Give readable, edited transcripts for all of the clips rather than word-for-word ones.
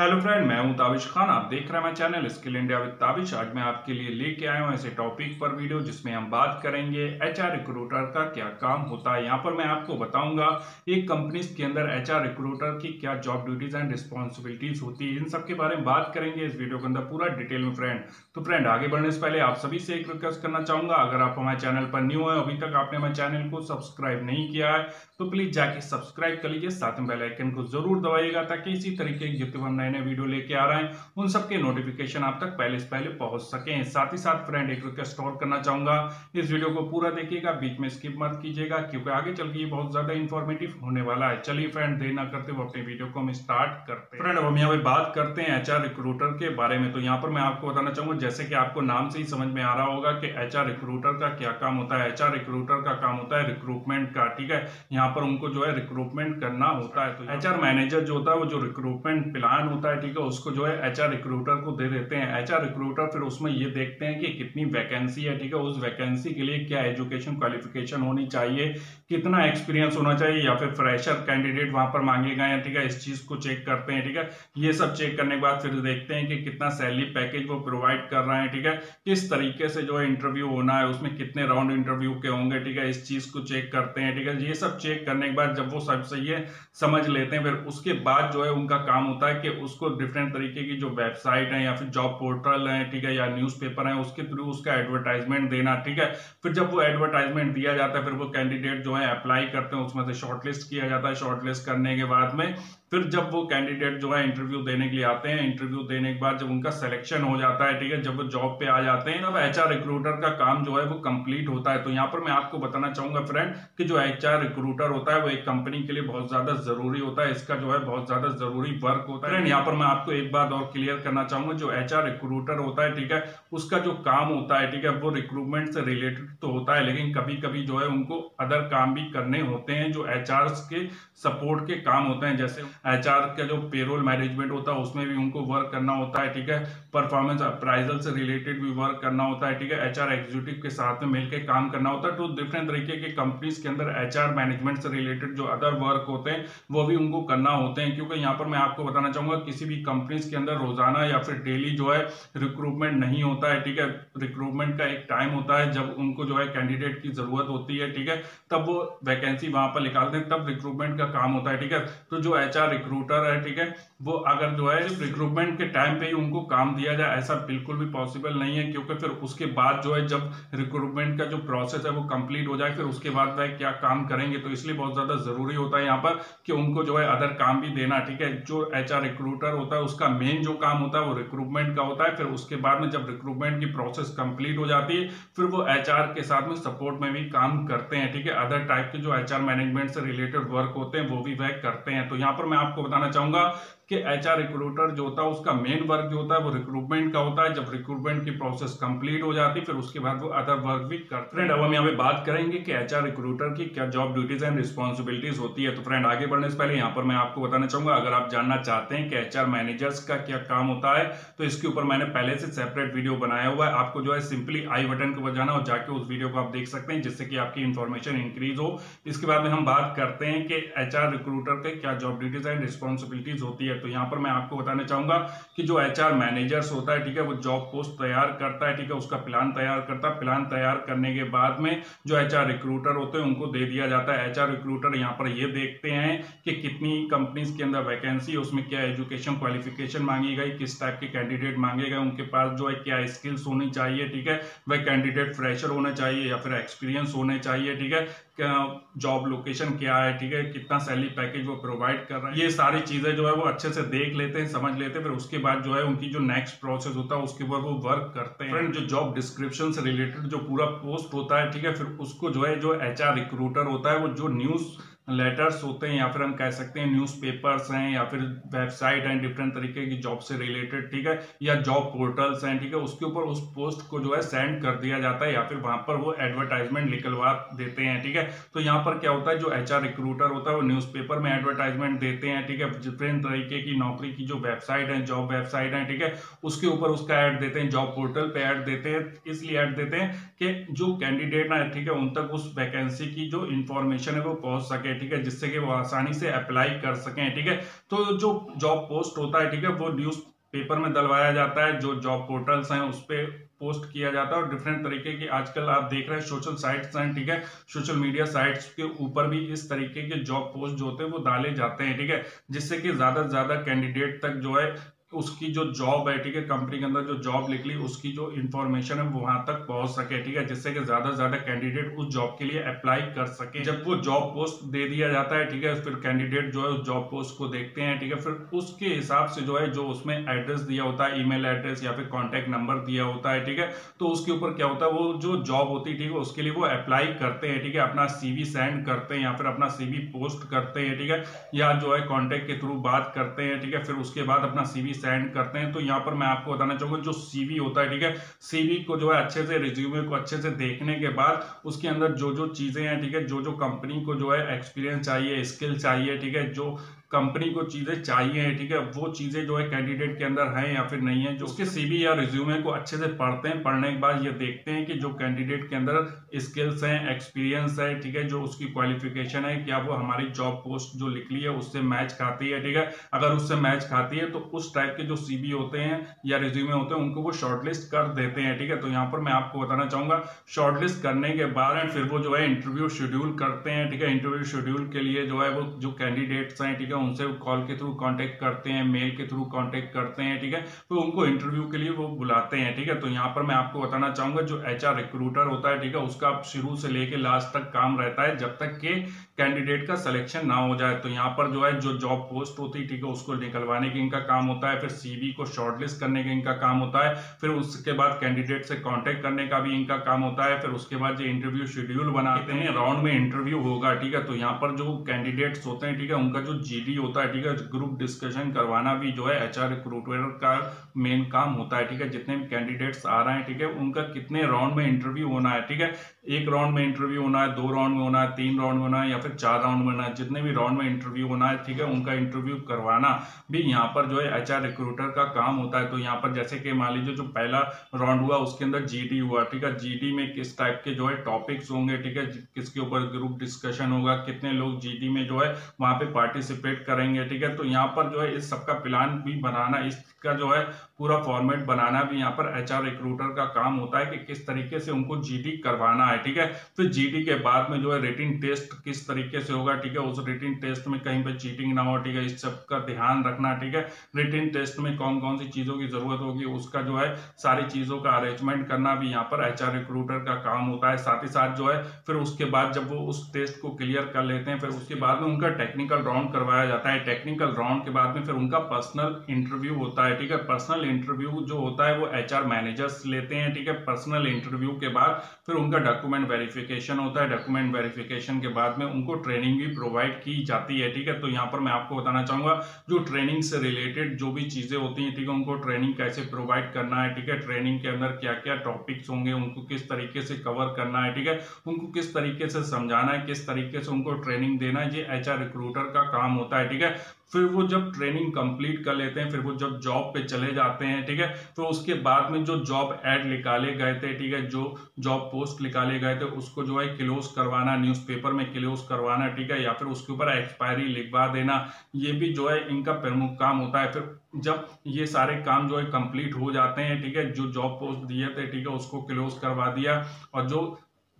Hello friend, मैं हूं ताबिश खान। आप देख रहे हैं मेरा channel skill India with Tabish. आज मैं आपके लिए लेके आया हूं ऐसे टॉपिक पर वीडियो जिसमें हम बात करेंगे एचआर रिक्रूटर का क्या काम होता है। यहां पर मैं आपको बताऊंगा एक कंपनीज के अंदर एचआर रिक्रूटर की क्या जॉब ड्यूटीज एंड रिस्पॉन्सिबिलिटीज होती है, इन सब के बारे में बात करेंगे इस वीडियो के अंदर पूरा डिटेल में फ्रेंड। तो फ्रेंड, आगे बढ़ने से पहले आप सभी से एक रिक्वेस्ट करना चाहूंगा, अगर आप हमारे चैनल पर न्यू है, अभी तक आपने हमारे चैनल को सब्सक्राइब नहीं किया है तो प्लीज जाके सब्सक्राइब कर लीजिए, साथ में बेल आइकन को जरूर दबाइएगा ताकि इसी तरीके की नए वीडियो लेके आ रहे हैं उन सबके नोटिफिकेशन आप तक पहले से पहले पहुंच सके। साथ ही साथ फ्रेंड एक रिक्वेस्ट और करना चाहूंगा, इस वीडियो को पूरा देखिएगा, बीच में स्किप मत कीजिएगा क्योंकि आगे चल के बहुत ज्यादा इंफॉर्मेटिव होने वाला है। चलिए फ्रेंड, देर ना करते हुए अपने वीडियो को हम स्टार्ट करते हैं। फ्रेंड, अब हम यहाँ पे बात करते हैं एचआर रिक्रूटर के बारे में। तो यहाँ पर मैं आपको बताना चाहूंगा, जैसे कि आपको नाम से ही समझ में आ रहा होगा कि एचआर रिक्रूटर का क्या काम होता है। एचआर रिक्रूटर का काम होता है रिक्रूटमेंट का, ठीक है। यहाँ पर उनको जो है रिक्रूटमेंट करना होता है। तो एचआर मैनेजर जो होता है वो जो रिक्रूटमेंट प्लान होता है, ठीक है, उसको जो है एचआर रिक्रूटर को दे देते हैं। एचआर रिक्रूटर फिर उसमें ये देखते हैं कि कितनी वैकेंसी है, ठीक है, उस वैकेंसी के लिए क्या एजुकेशन क्वालिफिकेशन होनी चाहिए, कितना एक्सपीरियंस होना चाहिए, या फिर फ्रेशर कैंडिडेट वहां पर मांगे गए हैं, ठीक है, इस चीज को चेक करते हैं, ठीक है। ये सब चेक करने के बाद फिर देखते हैं कि कितना सैलरी पैकेज वो प्रोवाइड कर रहे हैं, ठीक है, किस तरीके से जो है इंटरव्यू होना है, उसमें कितने राउंड इंटरव्यू के होंगे, ठीक है, इस चीज को चेक करते हैं, ठीक है। ये सब चेक करने के बाद जब वो सब सही है समझ लेते हैं, फिर उसके बाद जो है उनका काम होता है कि उसको डिफरेंट तरीके की जो वेबसाइट है या फिर जॉब पोर्टल है, ठीक है, या न्यूज़पेपर है, उसके थ्रू उसका एडवर्टाइजमेंट देना, ठीक है। फिर जब वो एडवर्टाइजमेंट दिया जाता है फिर वो कैंडिडेट जो है अप्लाई करते हैं, उसमें से शॉर्टलिस्ट किया जाता है। शॉर्टलिस्ट करने के बाद में फिर जब वो कैंडिडेट जो है इंटरव्यू देने के लिए आते हैं, इंटरव्यू देने के बाद जब उनका सिलेक्शन हो जाता है, ठीक है, जब वो जॉब पे आ जाते हैं तब एचआर रिक्रूटर का काम जो है वो कंप्लीट होता है। तो यहाँ पर मैं आपको बताना चाहूंगा फ्रेंड कि जो एचआर रिक्रूटर होता है वो एक कंपनी के लिए बहुत ज्यादा जरूरी होता है, इसका जो है बहुत ज्यादा जरूरी वर्क होता है। फ्रेंड, यहाँ पर मैं आपको एक बात और क्लियर करना चाहूंगा, जो एचआर रिक्रूटर होता है, ठीक है, उसका जो काम होता है, ठीक है, वो रिक्रूटमेंट से रिलेटेड तो होता है लेकिन कभी कभी जो है उनको अदर काम भी करने होते हैं जो एचआर के सपोर्ट के काम होते हैं। जैसे एचआर का जो पेरोल मैनेजमेंट होता है उसमें भी उनको वर्क करना होता है, ठीक है, परफॉर्मेंस अप्राइजल से रिलेटेड भी वर्क करना होता है, ठीक है, एचआर एग्जीक्यूटिव के साथ में मिलकर काम करना होता है। तो डिफरेंट तरीके के कंपनीज के अंदर एचआर मैनेजमेंट से रिलेटेड जो अदर वर्क होते हैं वो भी उनको करना होते हैं, क्योंकि यहाँ पर मैं आपको बताना चाहूंगा किसी भी कंपनीज के अंदर रोजाना या फिर डेली जो है रिक्रूटमेंट नहीं होता है, ठीक है। रिक्रूटमेंट का एक टाइम होता है जब उनको जो है कैंडिडेट की जरूरत होती है, ठीक है, तब वो वैकेंसी वहां पर निकालते हैं, तब रिक्रूटमेंट का काम होता है, ठीक है। तो जो एचआर रिक्रूटर है, ठीक है, वो अगर जो है रिक्रूटमेंट के टाइम पे ही उनको काम दिया जाए ऐसा बिल्कुल भी पॉसिबल नहीं है, क्योंकि फिर उसके बाद जो है जब रिक्रूटमेंट का जो प्रोसेस है वो कंप्लीट हो जाए फिर उसके बाद वह क्या काम करेंगे। तो इसलिए बहुत ज्यादा जरूरी होता है यहाँ पर कि उनको जो है अदर काम भी देना, ठीक है। जो एचआर रिक्रूटर होता है उसका मेन जो काम होता है वो रिक्रूटमेंट का होता है, फिर उसके बाद में जब रिक्रूटमेंट की प्रोसेस कंप्लीट हो जाती है फिर वो एचआर के साथ में सपोर्ट में भी काम करते हैं, ठीक है। अदर टाइप के जो एचआर मैनेजमेंट से रिलेटेड वर्क होते हैं वो भी वह करते हैं। तो यहाँ पर मैं आपको बताना चाहूंगा कि एचआर रिक्रूटर जो होता है उसका मेन वर्क जो होता है वो रिक्रूटमेंट का होता है। जब रिक्रूटमेंट की प्रोसेस कंप्लीट हो जाती है फिर उसके बाद वो अदर वर्क भी करते। फ्रेंड, अब हम यहाँ पे बात करेंगे कि एचआर रिक्रूटर की क्या जॉब ड्यूटीज एंड रिस्पॉन्सिबिलिटीज होती है। तो फ्रेंड, आगे बढ़ने से पहले यहाँ पर मैं आपको बताना चाहूंगा, अगर आप जानना चाहते हैं कि एचआर मैनेजर्स का क्या काम होता है तो इसके ऊपर मैंने पहले से सेपरेट वीडियो बनाया हुआ है। आपको जो है सिंपली आई बटन को बजाना और जाके उस वीडियो को आप देख सकते हैं जिससे कि आपकी इन्फॉर्मेशन इंक्रीज हो। इसके बाद में हम बात करते हैं कि एचआर रिक्रूटर के क्या जॉब ड्यूटीज एंड रिस्पॉन्सिबिलिटीज होती है। तो यहाँ पर मैं आपको बताना चाहूंगा कि जो एचआर मैनेजर्स होता है, ठीक है, वो जॉब पोस्ट तैयार करता है, ठीक है, उसका प्लान तैयार करता है। प्लान तैयार करने के बाद में जो एचआर रिक्रूटर होते हैं उनको दे दिया जाता है। एचआर रिक्रूटर यहाँ पर ये देखते हैं कि कितनी कंपनीज के अंदर वैकेंसी है, उसमें क्या एजुकेशन क्वालिफिकेशन मांगी गई, किस टाइप के कैंडिडेट मांगे गए, उनके पास जो है क्या स्किल्स होनी चाहिए, ठीक है, वह कैंडिडेट फ्रेशर होना चाहिए या फिर एक्सपीरियंस होने चाहिए, ठीक है, जॉब लोकेशन क्या है, ठीक है, कितना सैलरी पैकेज वो प्रोवाइड कर रहा है। ये सारी चीजें जो है वो अच्छे से देख लेते हैं, समझ लेते हैं, फिर उसके बाद जो है उनकी जो नेक्स्ट प्रोसेस होता है उसके ऊपर वो वर्क करते हैं। फ्रेंड, जो जॉब डिस्क्रिप्शन से रिलेटेड जो पूरा पोस्ट होता है, ठीक है, फिर उसको जो एचआर रिक्रूटर होता है वो जो न्यूज लेटर्स होते हैं या फिर हम कह सकते हैं न्यूज़पेपर्स हैं या फिर वेबसाइट हैं डिफरेंट तरीके की जॉब से रिलेटेड, ठीक है, या जॉब पोर्टल्स हैं, ठीक है, उसके ऊपर उस पोस्ट को जो है सेंड कर दिया जाता है या फिर वहां पर वो एडवर्टाइजमेंट निकलवा देते हैं, ठीक है। तो यहाँ पर क्या होता है जो एचआर रिक्रूटर होता है वो न्यूज़पेपर में एडवर्टाइजमेंट देते हैं, ठीक है, डिफरेंट तरीके की नौकरी की जो वेबसाइट है, जॉब वेबसाइट है, ठीक है, उसके ऊपर उसका ऐड देते हैं, जॉब पोर्टल पर ऐड देते हैं। इसलिए ऐड देते हैं कि जो कैंडिडेट है, ठीक है, उन तक उस वैकेंसी की जो इन्फॉर्मेशन है वो पहुँच सके, है, ठीक है, जिससे कि वो आसानी से अप्लाई कर सकें। ठीक है, तो जो जॉब पोस्ट होता है, ठीक है, वो न्यूज़ पेपर में डलवाया जाता है, जो जॉब पोर्टल्स हैं उस पर पोस्ट किया जाता है और डिफरेंट तरीके की आजकल आप देख रहे हैं सोशल साइट्स हैं, ठीक है, सोशल मीडिया साइट्स के ऊपर भी इस तरीके के जॉब पोस्ट जो होते हैं वो डाले जाते हैं, ठीक है, जिससे कि ज़्यादा से ज़्यादा कैंडिडेट तक जो है उसकी जो जॉब है, ठीक है, कंपनी के अंदर जो जॉब निकली उसकी जो इन्फॉर्मेशन है वो वहाँ तक पहुँच सके, ठीक है, जिससे कि ज़्यादा से ज़्यादा कैंडिडेट उस जॉब के लिए अप्लाई कर सके। जब वो जॉब पोस्ट दे दिया जाता है, ठीक है, फिर कैंडिडेट जो है उस जॉब पोस्ट को देखते हैं, ठीक है, फिर उसके हिसाब से जो है जो उसमें एड्रेस दिया होता है, ईमेल एड्रेस या फिर कॉन्टैक्ट नंबर दिया होता है, ठीक है, तो उसके ऊपर क्या होता है वो जो जॉब होती है, ठीक है, उसके लिए वो अप्लाई करते हैं, ठीक है, अपना CV सेंड करते हैं या फिर अपना CV पोस्ट करते हैं, ठीक है, या जो है कॉन्टैक्ट के थ्रू बात करते हैं, ठीक है, फिर उसके बाद अपना CV सेंड करते हैं। तो यहाँ पर मैं आपको बताना चाहूंगा जो CV होता है, ठीक है, CV को जो है अच्छे से, रिज्यूमे को अच्छे से देखने के बाद उसके अंदर जो जो चीजें हैं, ठीक है, जो जो कंपनी को जो है एक्सपीरियंस चाहिए, स्किल चाहिए, ठीक है, जो कंपनी को चीज़ें चाहिए, ठीक है, वो चीज़ें जो है कैंडिडेट के अंदर हैं या फिर नहीं है, जो उसके CV या रिज्यूमे को अच्छे से पढ़ते हैं। पढ़ने के बाद ये देखते हैं कि जो कैंडिडेट के अंदर स्किल्स हैं, एक्सपीरियंस है, ठीक है, जो उसकी क्वालिफिकेशन है, क्या वो हमारी जॉब पोस्ट जो निकली है उससे मैच खाती है, ठीक है, अगर उससे मैच खाती है तो उस टाइप के जो CV होते हैं या रिज्यूमे होते हैं उनको वो शॉर्टलिस्ट कर देते हैं, ठीक है। तो यहाँ पर मैं आपको बताना चाहूँगा शॉर्टलिस्ट करने के बाद फिर वो जो है इंटरव्यू शेड्यूल करते हैं, ठीक है, इंटरव्यू शेड्यूल के लिए जो है वो जो कैंडिडेट्स हैं, ठीक है, उनसे कॉल के थ्रू कांटेक्ट करते हैं, मेल के थ्रू कांटेक्ट करते हैं, ठीक है, तो उनको इंटरव्यू के लिए वो बुलाते हैं, ठीक है। तो यहाँ पर मैं आपको बताना चाहूँगा जो HR रिक्रूटर होता है, ठीक है, उसका शुरू से लेके लास्ट तक काम रहता है जब तक के कैंडिडेट का सिलेक्शन ना हो जाए। तो यहाँ पर जो है जो जॉब पोस्ट होती है, ठीक है, उसको निकलवाने के इनका काम होता है, फिर CV को शॉर्टलिस्ट करने का इनका काम होता है, फिर उसके बाद कैंडिडेट से कॉन्टेक्ट करने का भी इनका काम होता है, फिर उसके बाद जो इंटरव्यू शेड्यूल बनाते हैं, राउंड में इंटरव्यू होगा, ठीक है। तो यहाँ पर जो कैंडिडेट्स होते हैं, ठीक है, उनका जो GD होता है, ठीक है, ग्रुप डिस्कशन करवाना भी जो है HR रिक्रूटर का मेन काम होता है, ठीक है, जितने भी कैंडिडेट्स आ रहे हैं, ठीक है, उनका कितने राउंड में इंटरव्यू होना है, ठीक है, 1 राउंड में इंटरव्यू होना है, 2 राउंड में होना है, 3 राउंड में होना है या फिर 4 राउंड में होना है, जितने भी राउंड में इंटरव्यू होना है, ठीक है, उनका इंटरव्यू करवाना भी यहाँ पर जो है HR रिक्रूटर का काम होता है। तो यहाँ पर जैसे कि मान लीजिए जो पहला राउंड हुआ उसके अंदर GD हुआ, ठीक है, GD में किस टाइप के जो है टॉपिक्स होंगे, ठीक है, किसके ऊपर ग्रुप डिस्कशन होगा, कितने लोग GD में जो है वहाँ पे पार्टिसिपेट करेंगे, ठीक है। तो यहाँ पर जो है इस सबका प्लान भी बनाना, इसका जो है पूरा फॉर्मेट बनाना भी यहाँ पर HR रिक्रूटर का काम होता है कि किस तरीके से उनको GD करवाना है, ठीक है। फिर GD के बाद में जो है रिटिन टेस्ट किस तरीके से होगा, ठीक है, उस रिटिन टेस्ट में कहीं पे चीटिंग ना हो, ठीक है, इस सब का ध्यान रखना, ठीक है, रिटिन टेस्ट में कौन कौन सी चीज़ों की ज़रूरत होगी उसका जो है सारी चीज़ों का अरेंजमेंट करना भी यहाँ पर HR रिक्रूटर का काम होता है। साथ ही साथ जो है फिर उसके बाद जब वो उस टेस्ट को क्लियर कर लेते हैं, फिर उसके बाद में उनका टेक्निकल राउंड करवाया जाता है। टेक्निकल राउंड के बाद में फिर उनका पर्सनल इंटरव्यू होता है, ठीक है, पर्सनल इंटरव्यू जो होता है वो HR मैनेजर्स लेते हैं, ठीक है। पर्सनल इंटरव्यू के बाद फिर उनका डॉक्यूमेंट वेरिफिकेशन होता है, डॉक्यूमेंट वेरिफिकेशन के बाद में उनको ट्रेनिंग भी प्रोवाइड की जाती है, ठीक है। तो यहाँ पर मैं आपको बताना चाहूँगा जो ट्रेनिंग से रिलेटेड जो भी चीज़ें होती हैं, ठीक है, उनको ट्रेनिंग कैसे प्रोवाइड करना है, ठीक है, ट्रेनिंग के अंदर क्या क्या टॉपिक्स होंगे, उनको किस तरीके से कवर करना है, ठीक है, उनको किस तरीके से समझाना है, किस तरीके से उनको ट्रेनिंग देना है, ये HR रिक्रूटर का काम होता है, ठीक है। फिर वो जब ट्रेनिंग कंप्लीट कर लेते हैं, फिर वो जब जॉब पे चले जाते हैं, ठीक है, तो उसके बाद में जो जॉब एड निकाले गए थे, ठीक है, जो जॉब पोस्ट निकाले गए थे उसको जो है क्लोज करवाना, न्यूज़पेपर में क्लोज करवाना, ठीक है, या फिर उसके ऊपर एक्सपायरी लिखवा देना, ये भी जो है इनका प्रमुख काम होता है। फिर जब ये सारे काम जो है कंप्लीट हो जाते हैं, ठीक है, जो जॉब पोस्ट दिए थे, ठीक है, उसको क्लोज करवा दिया और जो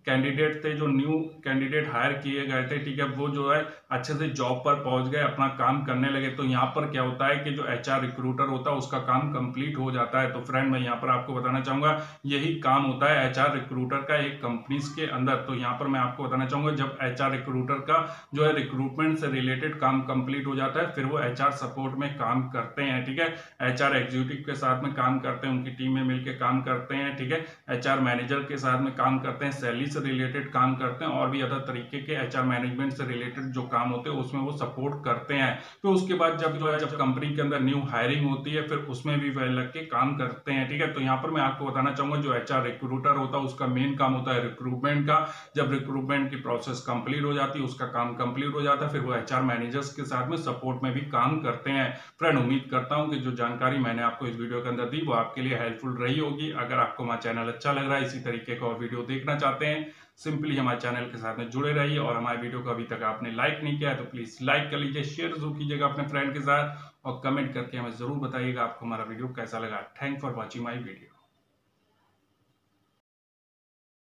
कैंडिडेट थे, जो न्यू कैंडिडेट हायर किए गए थे, ठीक है, वो जो है अच्छे से जॉब पर पहुंच गए, अपना काम करने लगे। तो यहाँ पर क्या होता है कि जो HR रिक्रूटर होता है उसका काम कंप्लीट हो जाता है। तो फ्रेंड मैं यहाँ पर आपको बताना चाहूँगा यही काम होता है HR रिक्रूटर का एक कंपनीज के अंदर। तो यहाँ पर मैं आपको बताना चाहूँगा जब HR रिक्रूटर का जो है रिक्रूटमेंट से रिलेटेड काम कंप्लीट हो जाता है, फिर वो HR सपोर्ट में काम करते हैं, ठीक है, HR एग्जीक्यूटिव के साथ में काम करते हैं, उनकी टीम में मिलकर काम करते हैं, ठीक है, HR मैनेजर के साथ में काम करते हैं, सैलरी से रिलेटेड काम करते हैं और भी अदर तरीके के HR मैनेजमेंट से रिलेटेड जो काम होते हैं उसमें वो सपोर्ट करते हैं। तो उसके बाद जब जो है जब कंपनी के अंदर न्यू हायरिंग होती है, फिर उसमें भी वह लग के काम करते हैं, ठीक है। तो यहाँ पर मैं आपको बताना चाहूँगा जो HR रिक्रूटर होता है उसका मेन काम होता है रिक्रूटमेंट का। जब रिक्रूटमेंट की प्रोसेस कंप्लीट हो जाती है, उसका काम कंप्लीट हो जाता है, फिर वो HR मैनेजर्स के साथ में सपोर्ट में भी काम करते हैं। फ्रेंड उम्मीद करता हूँ कि जो जानकारी मैंने आपको इस वीडियो के अंदर दी वो आपके लिए हेल्पफुल रही होगी। अगर आपको हमारा चैनल अच्छा लग रहा है, इसी तरीके का और वीडियो देखना चाहते हैं, सिंपली हमारे चैनल के साथ में जुड़े रहिए। और हमारे वीडियो को अभी तक आपने लाइक नहीं किया है तो प्लीज़ लाइक कर लीजिए, शेयर जरूर कीजिएगा अपने फ्रेंड के साथ और कमेंट करके हमें ज़रूर बताइएगा आपको हमारा वीडियो कैसा लगा। Thank for watching my video.